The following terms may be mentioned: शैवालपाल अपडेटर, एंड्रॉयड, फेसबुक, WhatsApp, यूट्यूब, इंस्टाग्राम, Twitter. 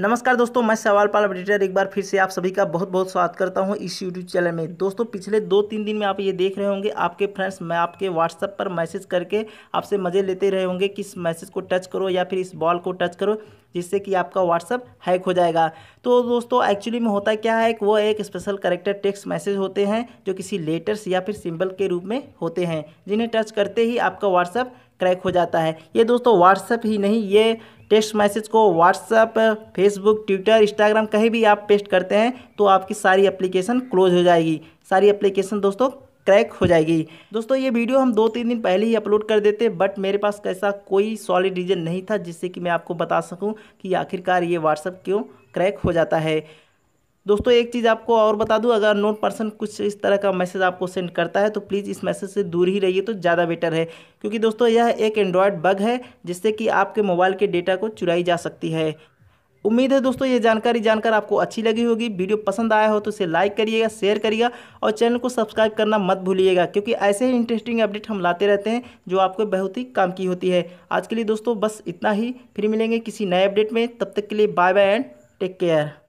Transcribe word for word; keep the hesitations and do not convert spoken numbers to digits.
नमस्कार दोस्तों, मैं शैवालपाल अपडेटर एक बार फिर से आप सभी का बहुत बहुत स्वागत करता हूं इस यूट्यूब चैनल में। दोस्तों पिछले दो तीन दिन में आप ये देख रहे होंगे, आपके फ्रेंड्स मैं आपके व्हाट्सएप पर मैसेज करके आपसे मज़े लेते रहे होंगे कि इस मैसेज को टच करो या फिर इस बॉल को टच करो जिससे कि आपका व्हाट्सएप हैक हो जाएगा। तो दोस्तों एक्चुअली में होता क्या है कि वो एक स्पेशल कैरेक्टर टेक्स्ट मैसेज होते हैं जो किसी लेटर्स या फिर सिंबल के रूप में होते हैं, जिन्हें टच करते ही आपका व्हाट्सएप क्रैक हो जाता है। ये दोस्तों व्हाट्सएप ही नहीं, ये टेक्स्ट मैसेज को व्हाट्सएप, फेसबुक, ट्विटर, इंस्टाग्राम कहीं भी आप पेस्ट करते हैं तो आपकी सारी एप्लीकेशन क्लोज हो जाएगी, सारी एप्लीकेशन दोस्तों क्रैक हो जाएगी। दोस्तों ये वीडियो हम दो तीन दिन पहले ही अपलोड कर देते, बट मेरे पास कैसा कोई सॉलिड रीज़न नहीं था जिससे कि मैं आपको बता सकूं कि आखिरकार ये व्हाट्सएप क्यों क्रैक हो जाता है। दोस्तों एक चीज़ आपको और बता दूं, अगर नोन पर्सन कुछ इस तरह का मैसेज आपको सेंड करता है तो प्लीज़ इस मैसेज से दूर ही रहिए तो ज़्यादा बेटर है, क्योंकि दोस्तों यह एक एंड्रॉयड बग है जिससे कि आपके मोबाइल के डेटा को चुराई जा सकती है। उम्मीद है दोस्तों ये जानकारी जानकर आपको अच्छी लगी होगी। वीडियो पसंद आया हो तो इसे लाइक करिएगा, शेयर करिएगा और चैनल को सब्सक्राइब करना मत भूलिएगा, क्योंकि ऐसे ही इंटरेस्टिंग अपडेट हम लाते रहते हैं जो आपको बहुत ही काम की होती है। आज के लिए दोस्तों बस इतना ही, फिर मिलेंगे किसी नए अपडेट में। तब तक के लिए bye bye and take care.